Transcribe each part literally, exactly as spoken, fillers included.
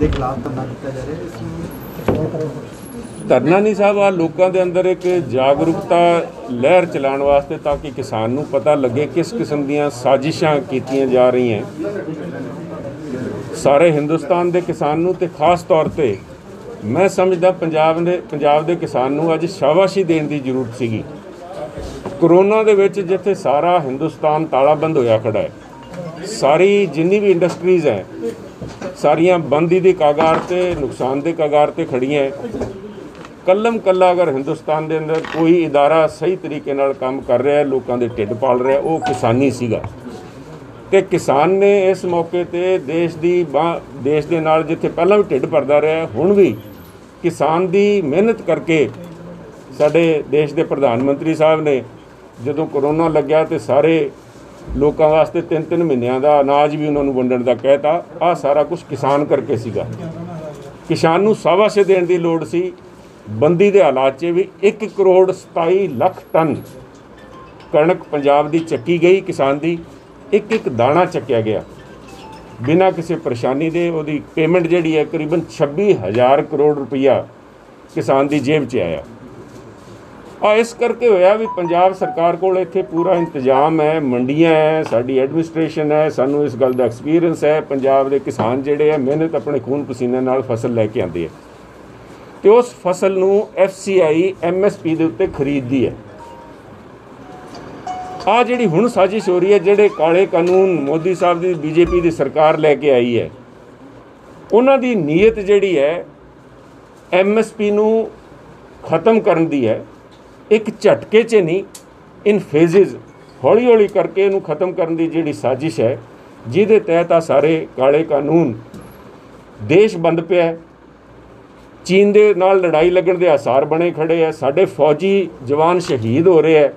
ਧਰਨਾ नहीं साहब आ लोगों के अंदर एक जागरूकता लहर चलाने वास्ते ताकि किसान को पता लगे किस किस्म दी साजिशां कीतियां जा रही हैं सारे हिंदुस्तान के किसान को, तो खास तौर पर मैं समझदा पंजाब ने पंजाब के किसान को अज शाबाशी देने की जरूरत सीगी। कोरोना दे विच जिथे सारा हिंदुस्तान तालाबंद होया खड़ा है, सारी जिन्नी भी इंडस्ट्रीज़ हैं सारियां बंदी दी कागार ते नुकसान दे कागार ते खड़ी हैं। कलम कला अगर हिंदुस्तान दे अंदर कोई इदारा सही तरीके नाल काम कर रहा है, लोगों के ढिड पाल रहा है, वो किसानी सीगा। ते किसान ने इस मौके ते देश दी बांह देश दे नाल जिथे पहलां भी ढिड भरदा रहा है, हुण भी किसान दी मेहनत करके साडे देश दे प्रधानमंत्री साहब ने जदों कोरोना लग्या तो सारे लोगों वास्ते तीन तीन महीनों का अनाज भी उन्होंने वंडण का कहता। आ सारा कुछ किसान करके सीगा। किसान नूं शाबाशी देण दी लोड़ सी। बंदी दे हालात च भी एक करोड़ सताई लख टन कणक पंजाब दी चक्की गई, किसान दी एक एक दाणा चक्या गया बिना किसी परेशानी दे। उहदी पेमेंट जिहड़ी है करीबन छब्बी हज़ार करोड़ रुपया किसान दी जेब च आया। आ इस करके होया भी पंजाब सरकार कोल इत्थे पूरा इंतजाम है, मंडियां है, साडी एडमिनिस्ट्रेशन है, सानू इस गल दा एक्सपीरियंस है। पंजाब दे किसान जिहड़े है मेहनत अपने खून पसीने नाल फसल लैके आंदे है ते उस फसल नू F C I M S P दे उत्ते खरीददी है। आ जिहड़ी हुण साजिश हो रही है, जिहड़े काले कानून मोदी साहब दी बीजेपी दी सरकार लैके आई है, उन्हां दी नीयत जिहड़ी है एम एस पी नू खत्म करन दी है। एक झटके च नहीं, इन फेजिज़ हौली हौली करके इनू खत्म करने की जिहड़ी साजिश है, जिहदे तहत आ सारे काले कानून देश बंद पिया। चीन दे नाल लड़ाई लगण दे आसार बने खड़े है, साडे फौजी जवान शहीद हो रहे है,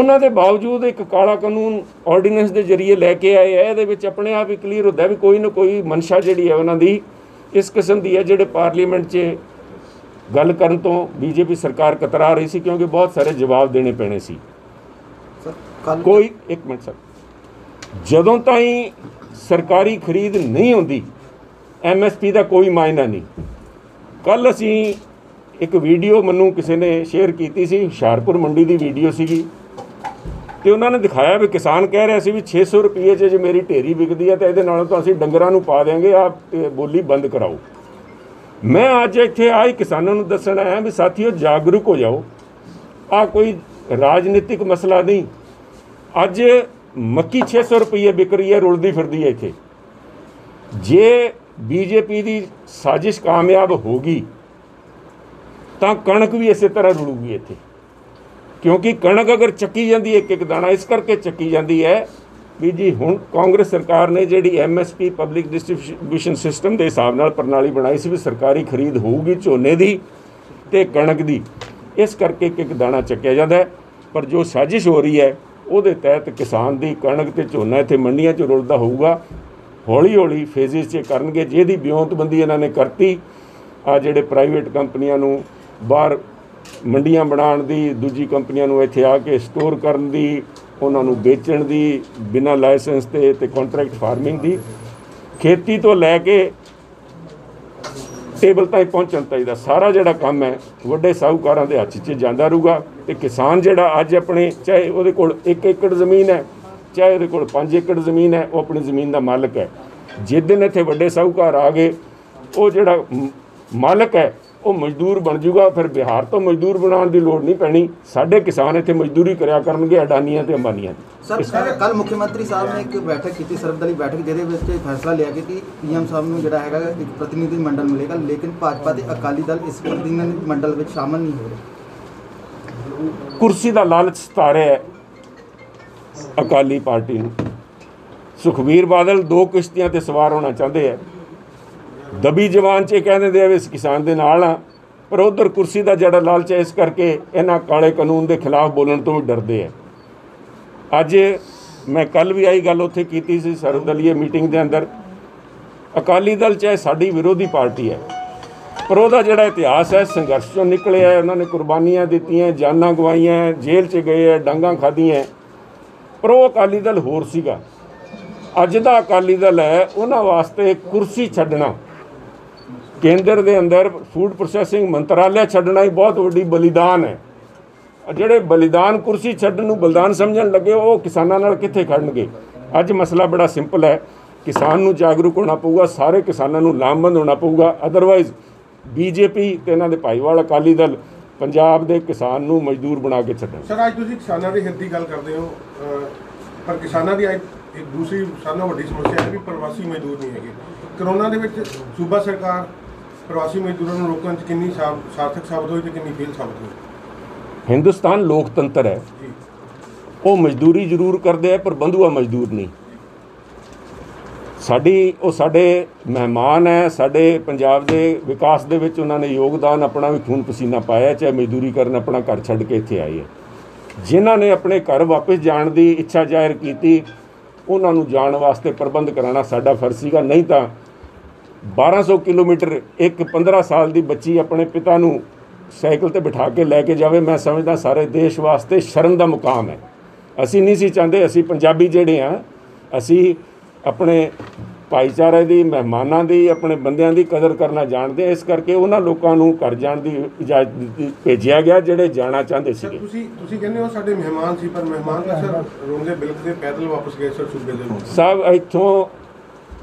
उन्हां दे बावजूद एक काला कानून ऑर्डीनेंस के जरिए लैके आए है। इहदे विच अपने आप ही क्लीयर होता भी कोई ना कोई मंशा जिहड़ी है उन्हां दी इस किस्म की है। जिहड़े पार्लीमेंट च गल करन तो बीजेपी सरकार कतरा रही सी क्योंकि बहुत सारे जवाब देने पैने सी। कोई एक मिनट सर, जदों ताई सरकारी खरीद नहीं होंदी एम एस पी का कोई मायना नहीं। कल असी एक वीडियो मनु किसी ने शेयर की सी, हुशियारपुर मंडी की वीडियो सीगी ते उन्होंने दिखाया भी किसान कह रहा सी भी छे सौ रुपये जो मेरी ढेरी विकती है तो ये तो असी डंगरां नूं पा देंगे, आप बोली बंद कराओ। मैं अज इत्थे आई किसानों को दसन आया भी साथियों जागरूक हो जाओ, आ कोई राजनीतिक मसला नहीं। अज मक्की छे सौ रुपये बिक रही है, रुलदी फिरदी है इत्थे। जे बीजेपी की साजिश कामयाब होगी तो कणक भी इस तरह रुलूगी इत्थे, क्योंकि कणक अगर चक्की जाती है एक एक दाना इस करके चक्की जाती है भी जी। हुण कांग्रेस सरकार ने जिहड़ी M S P public distribution system के हिसाब नाल प्रणाली बनाई सी भी सरकारी खरीद होगी झोने की तो कणक की, इस करके एक एक दाणा चक्या जाता है। पर जो साजिश हो रही है वो तहत किसान की कणक तो झोना इत्थे मंडियां च रुलदा होऊगा। हौली हौली फेजिज च करनगे। जिहदी ब्योंतबंदी इन्हां ने करती आ जिहड़े प्राइवेट कंपनियां नूं बाहर मंडियां बनाउण दी, दूजी कंपनियां नूं इत्थे आ के स्टोर करन दी, उन्होंने बेचण की बिना लाइसेंस के ते कॉन्ट्रैक्ट फार्मिंग की खेती तो लैके टेबल तक पहुँचण तक सारा जिहड़ा काम है वड्डे साहूकारां दे हत्थ च जांदा रहूगा। ते किसान जिहड़ा अज अपने चाहे उहदे कोल एक एकड़ जमीन है, चाहे उहदे कोल पाँच एकड़ जमीन है, वो अपनी जमीन का मालक है। जिस दिन इत्थे वड्डे साहूकार आ गए वो जिहड़ा मालक है वो मजदूर बन जूगा, फिर बिहार तो मजदूर बनाने की लोड़ नहीं पैनी। साढ़े किसान इतने मजदूरी कराया करेंगे अडानिया ते अंबानिया। सर कल कल मुख्यमंत्री साहब ने एक बैठक की सर्वदलीय बैठक जिहदे विच फैसला लिया कि पीएम साहब नूं जिहड़ा हैगा एक प्रतिनिधिमंडल मिलेगा, लेकिन भाजपा ते अकाली दल इस प्रतिनिधिमंडल में शामिल नहीं हो रहे। कुर्सी का लालच सता रहा है अकाली पार्टी नूं। सुखबीर बादल दो किश्तियां ते सवार होना चाहते हैं। दबी जवान च कहते हैं इस किसान के नाल हाँ, पर उधर कुर्सी का जड़ा लालच है, इस करके इन्हों काले कानून के खिलाफ बोलने तो भी डरते हैं। अज मैं कल भी आई गल उत्थे कीती सी सर्वदलीय मीटिंग के अंदर। अकाली दल चाहे साड़ी विरोधी पार्टी है, पर उसका जोड़ा इतिहास है संघर्ष चों निकले है, उन्होंने कुर्बानियां दीती, जाना गवाइया, जेल च गए है, डांगा खादियाँ, पर वो अकाली दल होर सीगा। अज का अकाली दल है उन्होंने वास्ते कुर्सी छड्डना, केंद्र के अंदर फूड प्रोसैसिंग मंत्रालय छड्डना ही बहुत वड्डी बलिदान है। ਜਿਹੜੇ बलिदान कुर्सी ਛੱਡਣ ਨੂੰ बलिदान समझण लगे वो किसानों ਨਾਲ ਕਿੱਥੇ ਖੜਨਗੇ। ਅੱਜ मसला बड़ा सिंपल है, किसान ਨੂੰ ਜਾਗਰੂਕ ਹੋਣਾ ਪਊਗਾ, सारे किसानों ਨੂੰ ਲਾਮਬੰਦ ਹੋਣਾ ਪਊਗਾ। अदरवाइज बीजेपी ਤੇ ਇਹਨਾਂ ਦੇ ਭਾਈਵਾਲ ਅਕਾਲੀ दल पंजाब ਦੇ किसान ਨੂੰ ਮਜ਼ਦੂਰ ਬਣਾ ਕੇ ਛੱਡਣ। ਸਰ ਅੱਜ ਤੁਸੀਂ ਕਿਸਾਨਾਂ ਦੇ ਹਿੱਤ ਦੀ ਗੱਲ ਕਰਦੇ ਹੋ, ਪਰ ਕਿਸਾਨਾਂ ਦੀ ਇੱਕ ਦੂਸਰੀ ਸਾਨੂੰ ਵੱਡੀ ਸਮੱਸਿਆ ਹੈ ਵੀ ਪ੍ਰਵਾਸੀ ਮਜ਼ਦੂਰ ਨਹੀਂ ਹੈਗੇ। ਕਰੋਨਾ ਦੇ ਵਿੱਚ ਸੂਬਾ ਸਰਕਾਰ ਪ੍ਰਵਾਸੀ ਮਜ਼ਦੂਰਾਂ ਨੂੰ ਰੋਕਣ 'ਚ ਕਿੰਨੀ ਸਾਰਥਕ ਸਾਬਤ ਹੋਈ ਤੇ ਕਿੰਨੀ ਫੇਲ ਸਾਬਤ ਹੋਈ। हिंदुस्तान लोकतंत्र है, वो मजदूरी जरूर करते हैं पर बंधुआ मजदूर नहीं। साड़ी वो साढ़े मेहमान है, साढ़े पंजाब के विकास दे विच उन्होंने योगदान अपना भी खून पसीना पाया, चाहे मजदूरी करन अपना घर छड़ के इत्थे आए है। जिन्हों ने अपने घर वापस जाने की इच्छा जाहिर की उन्होंने जाने वास्ते प्रबंध कराना साडा फर्ज सीगा। नहीं तो बारह सौ किलोमीटर एक पंद्रह साल की बच्ची अपने पिता नूं साइकिल ते बिठा के लैके जावे, मैं समझदा सारे देश वास्ते शर्म का मुकाम है। असी नहीं सी चाहते, असी पंजाबी जिहड़े हाँ असी अपने भाईचारे की, मेहमानां की, अपने बंदियां की कदर करना जानते हैं। इस करके उन्हां लोकां नूं घर जाण दी इजाजत भेजिया गया जिहड़े जाना चाहते सी। तुसीं तुसीं कहंदे हो साडे मेहमान सी, पर मेहमान तां सर रोंदे बिलक ते पैदल वापस गए। सर सूबे दे लोक साहब इत्थों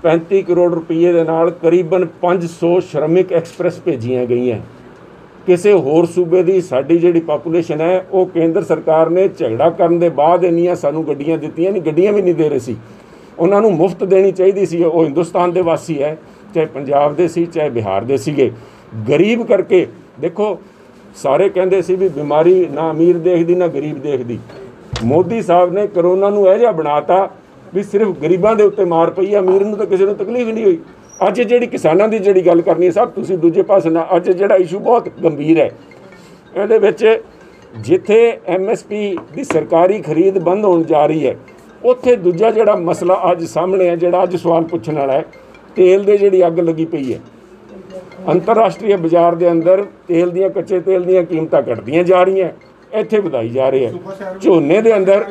पैंती करोड़ रुपये दे नाल करीबन पाँच सौ श्रमिक एक्सप्रैस भेजिया गई हैं। किसी होर सूबे की साड़ी जिहड़ी पापूलेशन है वो केंद्र सरकार ने झगड़ा करने के बाद इन्नियां सानू गड्डियां दित्तियां नहीं, गड्डियां भी नहीं दे रही सी। उन्हां नूं मुफ्त देनी चाहिदी सी। वो हिंदुस्तान के वासी है, चाहे पंजाब दे सी चाहे बिहार दे सीगे। गरीब करके देखो सारे कहंदे सी भी बीमारी ना अमीर देखदी ना गरीब देखदी। मोदी साहब ने करोना नूं इह जिहा बनाता भी सिर्फ गरीबां दे उत्ते मार पई है, अमीर नूं तां किसी नूं तकलीफ नहीं हुई। अज जी किसानों की जी गल करनी है साहब, तुम दूजे पास ना अज जो इशू बहुत गंभीर है। ये जिथे एम एस पी की सरकारी खरीद बंद होने जा रही है, उत्थे दूजा जोड़ा मसला अज सामने है, जोड़ा अज सवाल पूछने वाला है, तेल दे जी अग लगी पई है। अंतरराष्ट्रीय बाजार के अंदर तेल दियाँ कच्चे तेल दियाँ कीमतां घटदियां जा रही हैं, इत्थे वधाई जा रही है। झोने के अंदर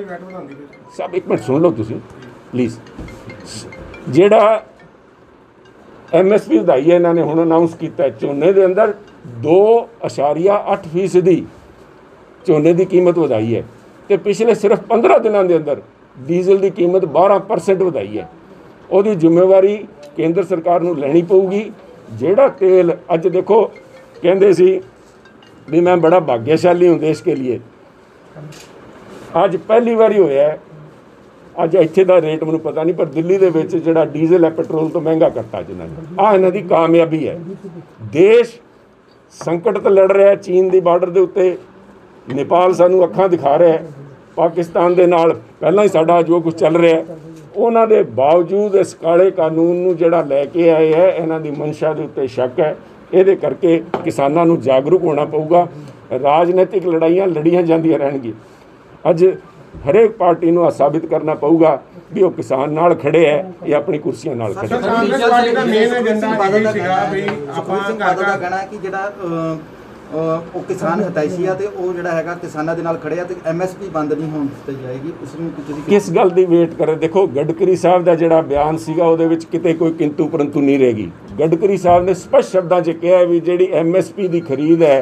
सब एक मिनट सुन लो तुसीं प्लीज़, जोड़ा एम एस पी वधाई है इन्होंने हुण अनाउंस किया, झोने के अंदर दो अशारिया अठ फीसदी झोने की कीमत वधाई है। तो पिछले सिर्फ पंद्रह दिनों के अंदर डीजल की कीमत बारह परसेंट वधाई है। उसकी जिम्मेवारी केंद्र सरकार को लेनी पेगी। जोड़ा तेल अज देखो कहते सी भी मैं बड़ा भाग्यशाली हूँ देश के लिए, अज पहली बारी होया अज इत्थे दा रेट मैनूं पता नहीं, पर दिल्ली दे विच जिहड़ा डीजल है पेट्रोल तो महंगा करता जिन्होंने। आ इन्हां दी कामयाबी है। देश संकट तो लड़ रहा है, चीन की बार्डर के उत्ते नेपाल सानूं अखां दिखा रहा है, पाकिस्तान दे नाल पहलां ही साडा जो कुछ चल रहा है उन्हां दे बावजूद इस काले कानून नूं जिहड़ा लैके आए है इन्हां दी मंशा दे उत्ते शक है। इहदे करके किसानां नूं जागरूक होना पऊगा। राजनीतिक लड़ाइयां लड़ियां जांदियां रहणगीयां। अज हरेक पार्टी को साबित करना पऊगा भी वो किसान नाल खड़े है या अपनी कुर्सियां नाल खड़े। कांग्रेस पार्टी दा मेन एजेंडा बादल सीगा भी आपां काका कहना कि जेड़ा ओ किसान हताईसी है ते ओ जेड़ा हैगा किसानां दे नाल खड़े है ते एमएसपी बंद नहीं होण दित्ती जाएगी। उस नूं किसी किस गल दी वेट करे। देखो गडकरी साहब दा जेड़ा बयान सीगा ओदे विच किते कोई किंतु परंतु नहीं रहेगी। गडकरी साहब ने स्पष्ट शब्दां च किहा भी जेड़ी एमएसपी दी खरीद है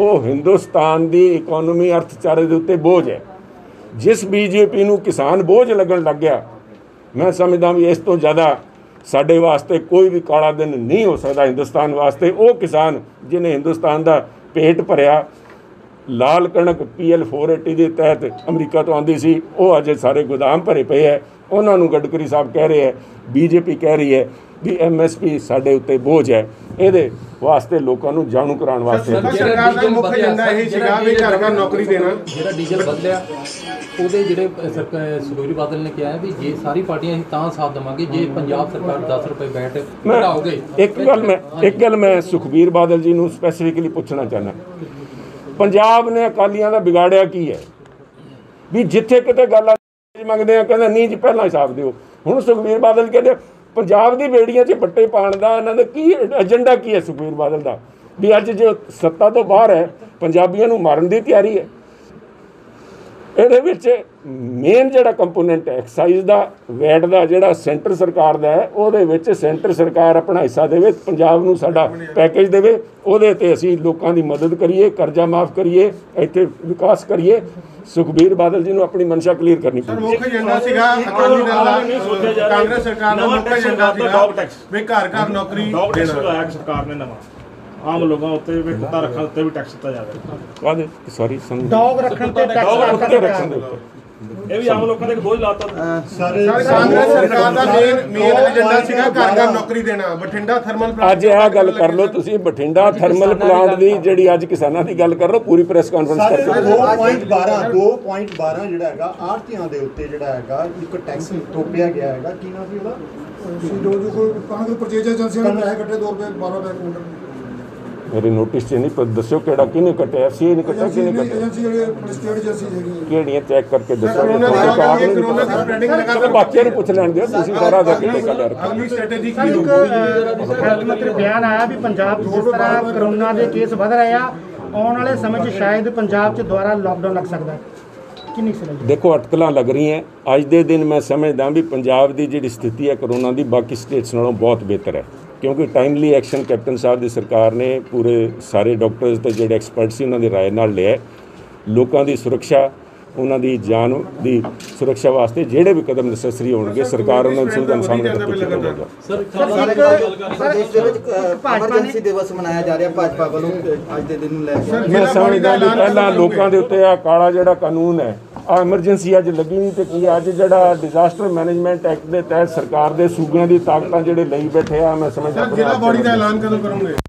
वो हिंदुस्तान दी इकोनॉमी अर्थचारे दे उत्ते बोझ है। जिस बीजेपी नूं किसान बोझ लगन लग गया, मैं समझदा भी इस तो ज़्यादा साडे वास्ते कोई भी काला दिन नहीं हो सकता। हिंदुस्तान वास्ते वो किसान जिन्हें हिंदुस्तान का पेट भरिया, लाल कणक पी एल फोर एटी के तहत अमरीका तो आती सी, वो अजे सारे गोदाम भरे पे है। उन्होंने गडकरी साहब कह रहे हैं, बीजेपी कह रही है भी एम एस पी साढ़े उत्ते बोझ है। ये वास्ते लोगों जाणू कराने वास्ते ਉਹਦੇ ਜਿਹੜੇ ਸੁਖਬੀਰ ਬਾਦਲ ਨੇ ਕਿਹਾ ਵੀ ਜੇ ਸਾਰੀ ਪਾਰਟੀਆਂ ਅਸੀਂ ਤਾਂ ਸਾਥ ਦੇਵਾਂਗੇ ਜੇ ਪੰਜਾਬ ਸਰਕਾਰ ਦਸ ਰੁਪਏ ਬੈਠ ਘਟਾਓਗੇ। ਇੱਕ ਗੱਲ ਮੈਂ ਇੱਕ ਗੱਲ ਮੈਂ ਸੁਖਬੀਰ ਬਾਦਲ ਜੀ ਨੂੰ ਸਪੈਸੀਫਿਕਲੀ ਪੁੱਛਣਾ ਚਾਹੁੰਦਾ, ਪੰਜਾਬ ਨੇ ਅਕਾਲੀਆਂ ਦਾ ਵਿਗਾੜਿਆ ਕੀ ਹੈ? ਵੀ ਜਿੱਥੇ ਕਿਤੇ ਗੱਲ ਮੰਗਦੇ ਆ ਕਹਿੰਦਾ ਨਹੀਂ ਜੀ ਪਹਿਲਾਂ ਹਿਸਾਬ ਦਿਓ। ਹੁਣ ਸੁਖਬੀਰ ਬਾਦਲ ਕਹਿੰਦੇ ਪੰਜਾਬ ਦੀ ਬੇੜੀਆਂ 'ਚ ਵੱਟੇ ਪਾਉਣ ਦਾ ਇਹਨਾਂ ਦਾ ਕੀ ਏਜੰਡਾ ਕੀ ਹੈ ਸੁਖਬੀਰ ਬਾਦਲ ਦਾ? ਵੀ ਅੱਜ ਜੋ ਸੱਤਾ ਤੋਂ ਬਾਹਰ ਹੈ ਪੰਜਾਬੀਆਂ ਨੂੰ ਮਾਰਨ ਦੀ ਤਿਆਰੀ ਹੈ। ਇਹਦੇ ਵਿੱਚ ਮੇਨ ਜਿਹੜਾ ਕੰਪੋਨੈਂਟ ਐਕਸਾਈਜ਼ ਦਾ ਵੈਟ ਦਾ ਜਿਹੜਾ ਸੈਂਟਰ ਸਰਕਾਰ ਦਾ ਹੈ ਉਹਦੇ ਵਿੱਚ ਸੈਂਟਰ ਸਰਕਾਰ ਆਪਣਾ ਹਿੱਸਾ ਦੇਵੇ, ਪੰਜਾਬ ਨੂੰ ਸਾਡਾ ਪੈਕੇਜ ਦੇਵੇ, ਉਹਦੇ ਤੇ ਅਸੀਂ ਲੋਕਾਂ ਦੀ ਮਦਦ ਕਰੀਏ, ਕਰਜ਼ਾ ਮਾਫ ਕਰੀਏ, ਇੱਥੇ ਵਿਕਾਸ ਕਰੀਏ। ਸੁਖਬੀਰ ਬਾਦਲ ਜੀ ਨੂੰ ਆਪਣੀ ਮਨਸ਼ਾ ਕਲੀਅਰ ਕਰਨੀ ਪਈ। ਮੁੱਖ ਏਜੰਡਾ ਸੀਗਾ ਅਕਾਲੀ ਦਲ ਦਾ, ਕਾਂਗਰਸ ਸਰਕਾਰ ਦਾ ਮੁੱਖ ਏਜੰਡਾ ਸੀਗਾ ਵੀ ਘਰ ਘਰ ਨੌਕਰੀ ਦੇਣਾ। ਸਰਕਾਰ ਨੇ ਨਵਾਂ ਆਮ ਲੋਕਾਂ ਉੱਤੇ ਵੀ ਕੁੱਤਾ ਰੱਖਣ ਉੱਤੇ ਵੀ ਟੈਕਸ ਦਿੱਤਾ ਜਾ ਰਿਹਾ। ਕਾਹਦੇ ਸੌਰੀ ਡੌਗ ਰੱਖਣ ਤੇ ਟੈਕਸ ਇਹ ਵੀ ਆਮ ਲੋਕਾਂ ਦੇ ਬੋਝ ਲਾਤਾ। ਕਾਂਗਰਸ ਸਰਕਾਰ ਦਾ ਮੇਨ ਮੇਨ ਏਜੰਡਾ ਸੀਗਾ ਘਰ ਘਰ ਨੌਕਰੀ ਦੇਣਾ। ਬਠਿੰਡਾ ਥਰਮਲ ਪਲਾਂਟ ਅੱਜ ਇਹ ਗੱਲ ਕਰ ਲਓ ਤੁਸੀਂ, ਬਠਿੰਡਾ ਥਰਮਲ ਪਲਾਂਟ ਦੀ ਜਿਹੜੀ ਅੱਜ ਕਿਸਾਨਾਂ ਦੀ ਗੱਲ ਕਰ ਲਓ, ਪੂਰੀ ਪ੍ਰੈਸ ਕਾਨਫਰੰਸ ਕਰਕੇ ਦੋ ਪੁਆਇੰਟ ਬਾਰਾਂ ਜਿਹੜਾ ਹੈਗਾ ਆੜਤੀਆਂ ਦੇ ਉੱਤੇ ਜਿਹੜਾ ਹੈਗਾ ਇੱਕ ਟੈਕਸ ਥੋਪਿਆ ਗਿਆ ਹੈਗਾ। ਕੀ ਨਾ ਸੀ ਉਹਦਾ ਕਾਂਗਰਸ ਪਰਚੇਜ ਏਜੰਸੀਆਂ ਨੇ ਪੈਸੇ ਕੱਟੇ ਦੋ ਰੁਪਏ ਬਾਰਾਂ ਰੁਪਏ। मेरी नोटिस नहीं पर दसो कि एफ सी आई ने कटा कि नहीं चैक करके दसो, बाकियों पूछ लैन दो। सारा मंत्री बयान आया भी पंजाब जिस तरह कोरोना के केस बढ़ रहे हैं आने वाले समय में शायद पंजाब में दोबारा लॉकडाउन लग सकता है। देखो अटकलां लग रही हैं आज दे दिन, मैं समझदा भी पंजाब की जिहड़ी स्थिति है कोरोना की बाकी स्टेट्स नालों बहुत बेहतर है, क्योंकि टाइमली एक्शन कैप्टन साहब की सरकार ने पूरे सारे डॉक्टर्स तो जोड़े एक्सपर्ट्स उन्हों की राय नाल लिया। लोगों की सुरक्षा, उन्हों की जान की सुरक्षा वास्ते जोड़े भी कदम नैसेसरी होंगे सरकार उन्होंने सुविधा सामने करके। मैं समझदा कि पहला लोगों के उत्ते आ काला जिहड़ा कानून है आ एमरजेंसी अज लगी नहीं तो की अज जो डिजास्टर मैनेजमेंट एक्ट के तहत सरकार के सूबे की ताकत जोड़े लई बैठे आ। मैं समझदा